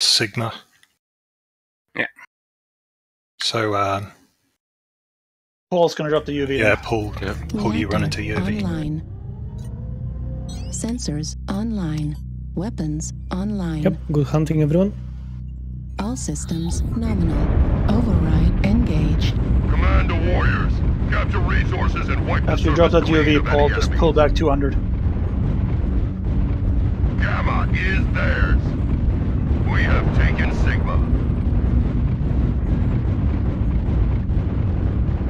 Sigma. Yeah. So, Paul's going to drop the UV. Yeah, Paul. Yeah. Paul, you run into UV. Online. Sensors online. Weapons online. Yep. Good hunting, everyone. All systems nominal. Override engaged. Command to warriors. Capture resources and wipe. After you drop that UV, Paul, just pull back 200. Gamma is theirs. We have taken Sigma.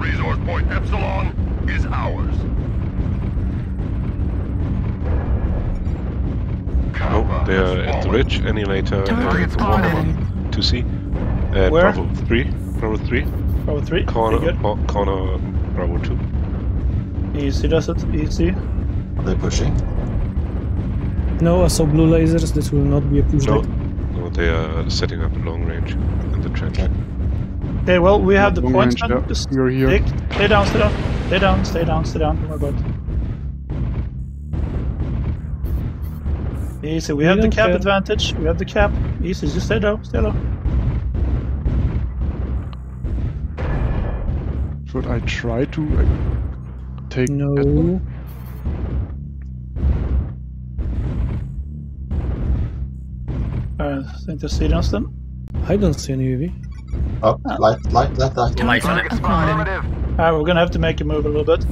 Resource point Epsilon is ours. Kappa, oh, they are at the ridge. Annihilator target spotted. 2C. Where? Bravo 3. Bravo 3. Bravo 3. Corner Bravo 2. Easy, that's it. Easy. Are they pushing? No, I saw blue lasers. This will not be a push. No. They are setting up a long range in the trench. Okay, well, we have the points. Yeah. Just you're here. Stay down, stay down. Stay down, stay down, stay down. Oh my god. Easy, we have the cap advantage. We have the cap. Easy, just stay down, stay low. Should I try to take no? That one? I think they silenced them. I don't see any UV. Oh, light. We're gonna have to make a move a little bit.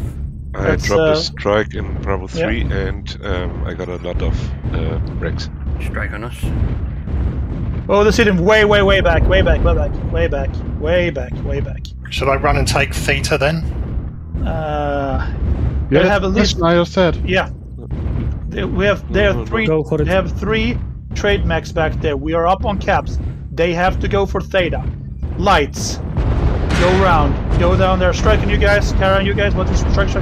I dropped a strike in Bravo 3 and I got a lot of wrecks. Strike on us. Oh, they see them way back, way back. Should I run and take Theta then? Yes, they have at least. I have said. Yeah. They have three trade max back there. We are up on caps. They have to go for Theta. Lights. Go round. Go down there. Striking you guys. Carry on you guys. What is strike?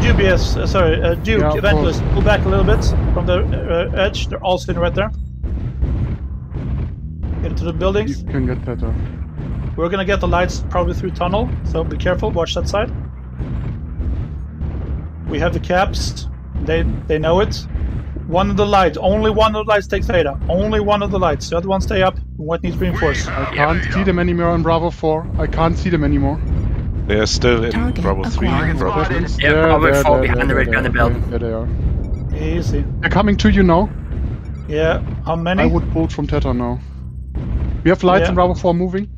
Dubious. Duke. Yeah, Evangelist. Pull back a little bit from the edge. They're all sitting right there. Get into the buildings. You can get better. We're gonna get the lights probably through tunnel. So be careful. Watch that side. We have the caps. They know it. One of the lights, only one of the lights takes Theta. Only one of the lights. The other one stay up. What needs reinforced? I can't see them anymore on Bravo 4. I can't see them anymore. They are still in Bravo 3. Bravo 3. Yeah, Bravo 4 behind the red gun and belt. There they are. Easy. They're coming to you now. Yeah. How many? I would pull from Theta now. We have lights in Bravo 4 moving.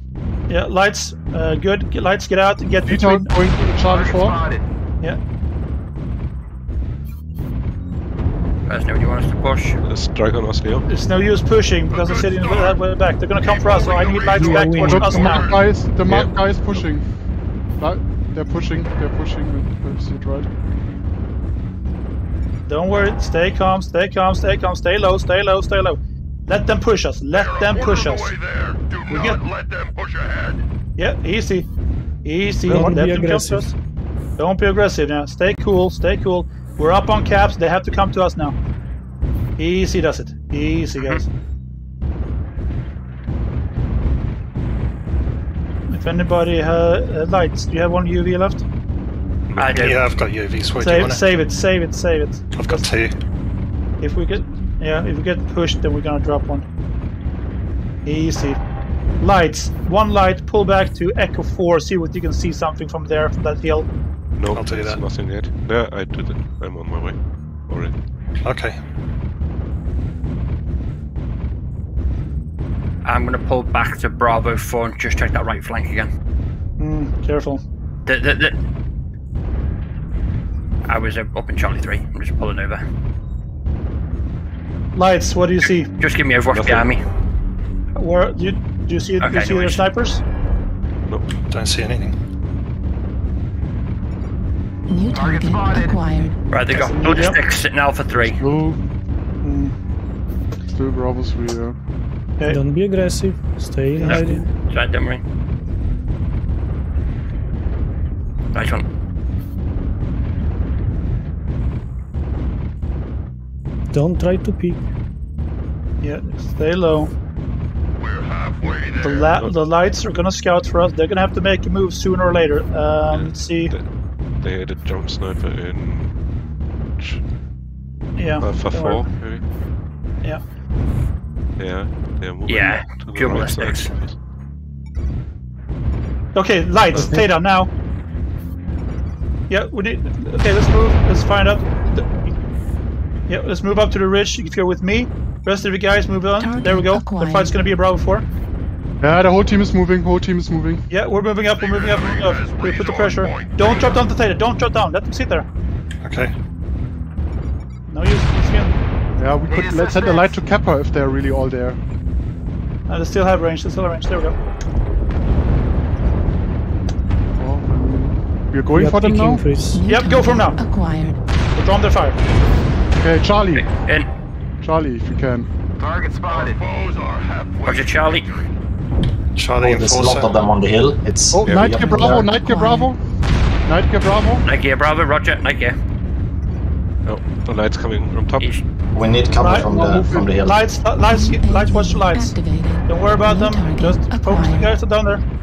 Yeah, lights. Good. Lights, get out and get Theta between. Going to the Charlie 4. Yeah. Do you want us to push? Strike on us, Leo. It's no use pushing because they're sitting that way back. They're gonna come for us, so I need lights back to push us now. The mark guy is pushing. They're pushing. Let's see it right. Don't worry. Stay calm. Stay low. Let them push us. We get. Let them push ahead. Yeah, easy. Let them come to us. Don't be aggressive now. Stay cool. We're up on caps, they have to come to us now. Easy does it. Easy, guys. If anybody has lights, do you have one UV left? I do. Yeah, I've got UV. Save it. I've got two. If we get pushed, then we're gonna drop one. Easy. Lights. One light, pull back to Echo 4, see what you can see something from there, from that hill. No, I'll do that. Nothing yet. No, I did it. I'm on my way already. Okay. I'm gonna pull back to Bravo 4 and just check that right flank again. Careful. I was up in Charlie 3. I'm just pulling over. Lights. What do you see? Just give me overwatch behind me. Where do you see? Okay, do you see their snipers? Nope. Don't see anything. New target acquired. Right, they got blue sticks in Alpha 3. Still Bravo 3, yeah. Okay. Don't be aggressive. Stay in hiding. That's right, don't worry. Nice one. Don't try to peek. Yeah, stay low. We're halfway there. The lights are gonna scout for us. They're gonna have to make a move sooner or later. Let's see. They had a jump sniper in Alpha 4, maybe? Yeah. Yeah, they're moving. Yeah, pure ballistics. Right. Okay, lights, stay down now. Yeah, we need. Okay, let's move. Let's find up. Yeah, let's move up to the ridge. If you're with me, rest of the guys move on. Target there we go. Acquired. The fight's gonna be a Bravo 4. Yeah, the whole team is moving. Whole team is moving. Yeah, we're moving up. We're moving up. Moving up. We put the pressure. Don't drop down to Theta. Don't drop down. Let them sit there. Okay. No use. Yeah, we could. Let's send a light to Kappa if they're really all there. They still have range. They still have range. There we go. We're going for them now? Increase. Yep, go for them now. Acquired. We're on their fire. Okay, Charlie. In. Charlie, if you can. Target spotted. Roger, Charlie. Charlie, there's a lot of them on the hill. It's oh, Nightgear Bravo, Nightgear Bravo. Nightgear Bravo. Nightgear Bravo, roger, Nightgear. Oh, the light's coming from top. We need cover light, from the hill. Lights, watch the lights. Activated. Don't worry about them, just focus the guys that are down there.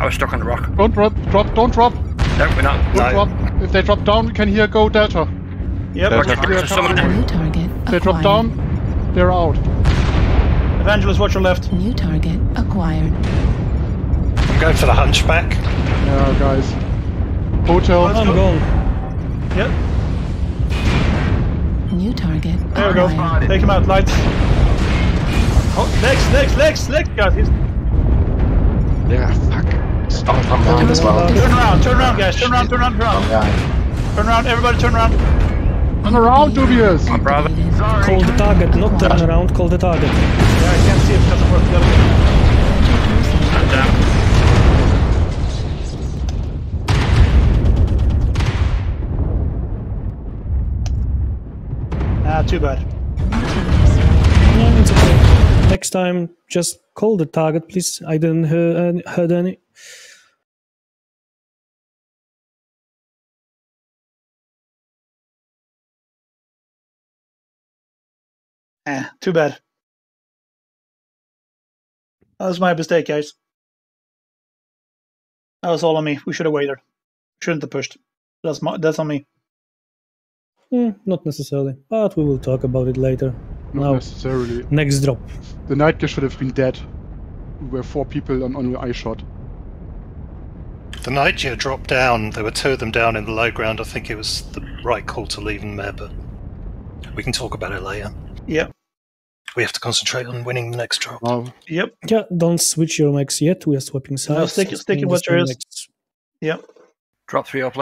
I was stuck on the rock. Don't drop, don't drop. No, we're not. Don't drop. If they drop down, we can hear go Delta. Yep. If they drop down, they're out. Evangelist, watch your left. New target acquired. I'm going for the hunchback. Yeah, guys. Hotel. I'm going. Yep. New target acquired. There we go. Take him out, lights. Oh, next, guys. Yeah, fuck. Stop from behind as well. Turn around guys, turn around. Yeah. Turn around, everybody turn around. Turn around, dubious! My brother. Call the target, not turn around, call the target. Yeah, I can't see it because of the other. Ah, too bad. No, it's okay. Next time, just call the target, please. I didn't heard any. Too bad. That was my mistake, guys. That was all on me. We should have waited. Shouldn't have pushed. That's on me. Not necessarily, but we will talk about it later. Not necessarily. Next drop. The Nightgear should have been dead. We were 4 people on eye shot. The Nightgear dropped down. There were 2 of them down in the low ground. I think it was the right call to leave them there, but we can talk about it later. Yep. We have to concentrate on winning the next drop. Yep. Yeah, don't switch your mechs yet. We are swapping sides. No, stick it with your next. Yep. Drop 3 up.